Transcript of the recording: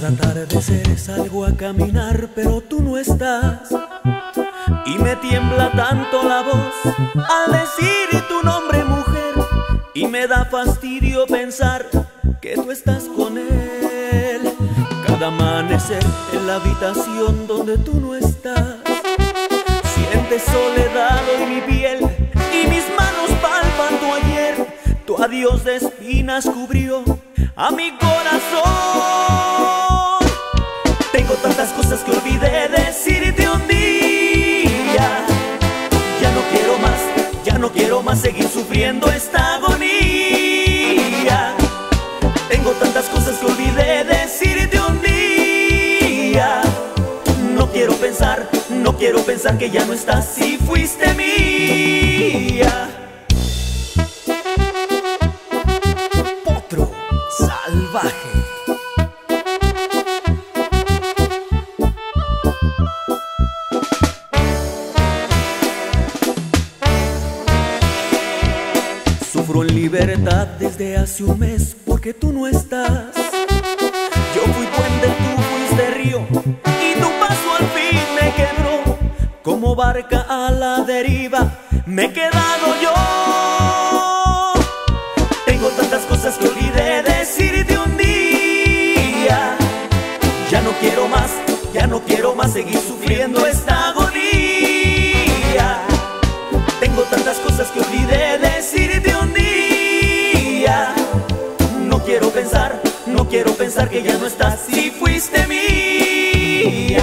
Cada atardecer salgo a caminar, pero tú no estás. Y me tiembla tanto la voz al decir tu nombre, mujer. Y me da fastidio pensar que tú estás con él. Cada amanecer en la habitación donde tú no estás, siente soledad en mi piel y mis manos palpan tu ayer. Tu adiós de espinas cubrió a mi corazón. Tengo tantas cosas que olvidé decirte un día. Ya no quiero más seguir sufriendo esta agonía. Tengo tantas cosas que olvidé decirte un día. No quiero pensar que ya no estás si fuiste mía. Potro salvaje. Sufro en libertad desde hace un mes porque tú no estás. Yo fui puente, tú fuiste río y tu paso al fin me quebró. Como barca a la deriva me he quedado yo. Tengo tantas cosas que olvidé decirte un día. Ya no quiero más seguir sufriendo esta agonía. Tengo tantas cosas que olvidé decirte un día. No quiero pensar que ya no estás si fuiste mía.